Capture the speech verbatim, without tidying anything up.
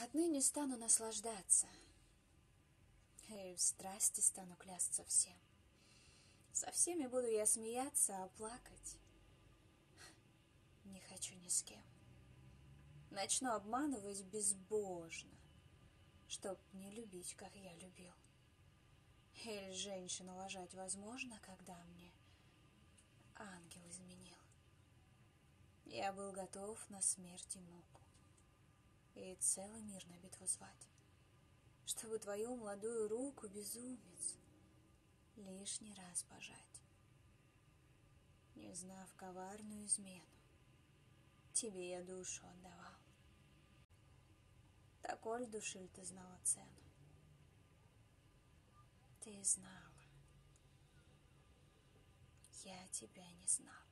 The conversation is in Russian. Отныне стану наслаждаться, и в страсти стану клясться всем. Со всеми буду я смеяться, а плакать не хочу ни с кем. Начну обманывать безбожно, чтоб не любить, как я любил. Или женщину лажать возможно, когда мне ангел изменил. Я был готов на смерть и муку, и целый мир на битву звать, чтобы твою молодую руку, безумец, лишний раз пожать. Не знав коварную измену, тебе я душу отдавал. Так коль души ли ты знала цену? Ты знала, я тебя не знала.